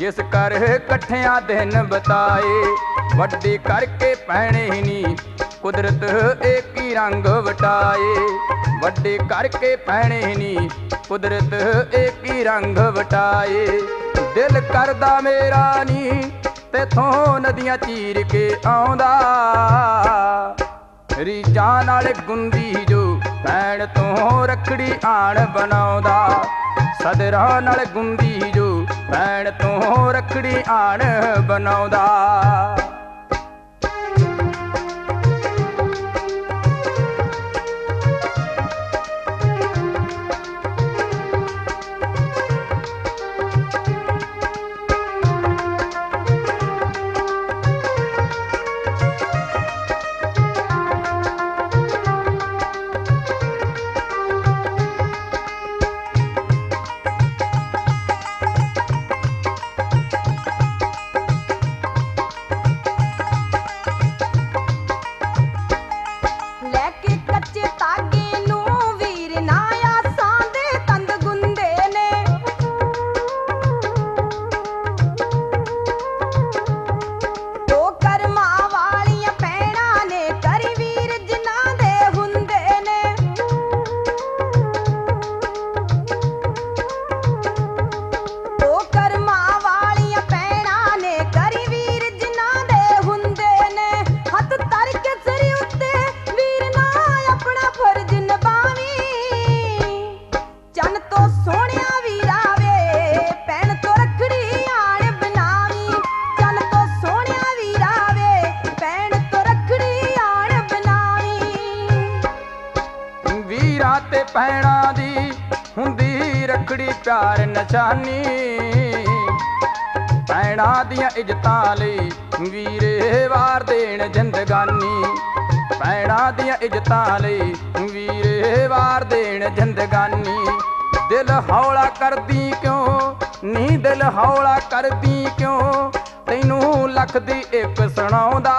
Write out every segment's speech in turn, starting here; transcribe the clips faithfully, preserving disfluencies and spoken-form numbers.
जिस कर कठिया दिन बताए वड्डे करके पहने नी कुदरत एक ही रंग वटाए वड्डे करके पहने नी कुदरत एक ही रंग वटाए दिल करदा मेरा नी तेथों नदियां चीर के आउंदा रीझां नाल गुंदी जो भैण तों रखड़ी आण बनाउंदा सदरा नाल गुंदी जो भैण तों रखड़ी आण बनाउंदा प्यार नचानी भैणा दियां इज्जतां लई वीरे वार देण जिंदगानी भैणा दियां इज्जतां लई वीरे वार देण जिंदगानी दिल हौला करदी क्यों नी दिल हौला करदी क्यों तैनू लख दी इक सुणाउंदा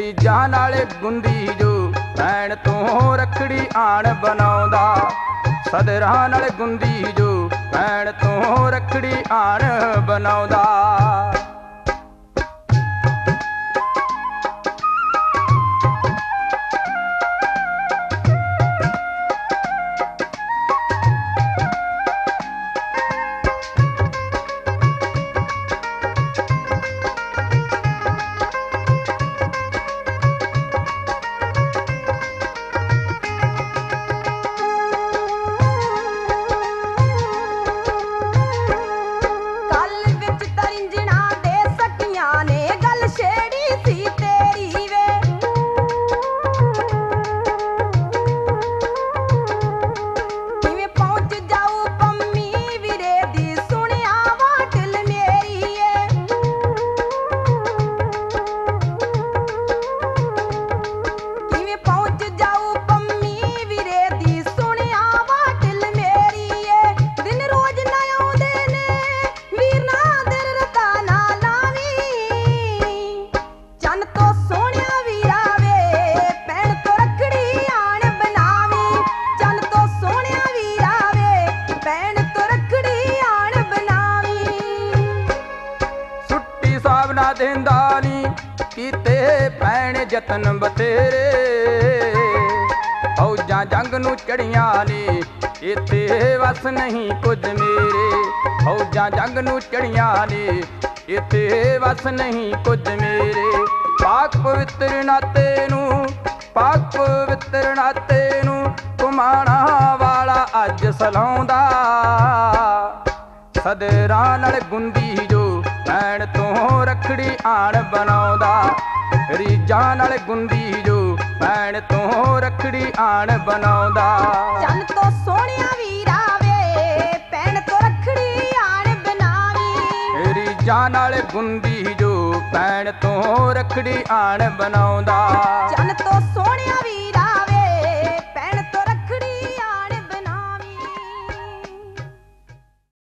रीझां नाल गुंदी जो भैण तों रखड़ी आण बनाउंदा सदरा नाल गुंदी जो भैण तों रखड़ी आण बनाउंदा जतन बतेरे औजा जंग नू चढ़िया ने इत्थे वस नहीं कुछ मेरे। औजा जंग नू चढ़िया ने इत्थे वस नहीं कुछ मेरे। पाक पवित्र नाते नू पाक पवित्र नाते नू घुमाणा वाला अज सलाउंदा। सदरा नाल गुंदी जो भैण तो रखड़ी आण बनाउंदा। रीजा नाल गुंदी जो भैण तो रखड़ी आण बनाउंदा। चन तो सोहणिया वीरा वे भैण तो रखड़ी आण बनावी। रीजा नाल गुंदी जो भैण तो रखड़ी आण बनाउंदा।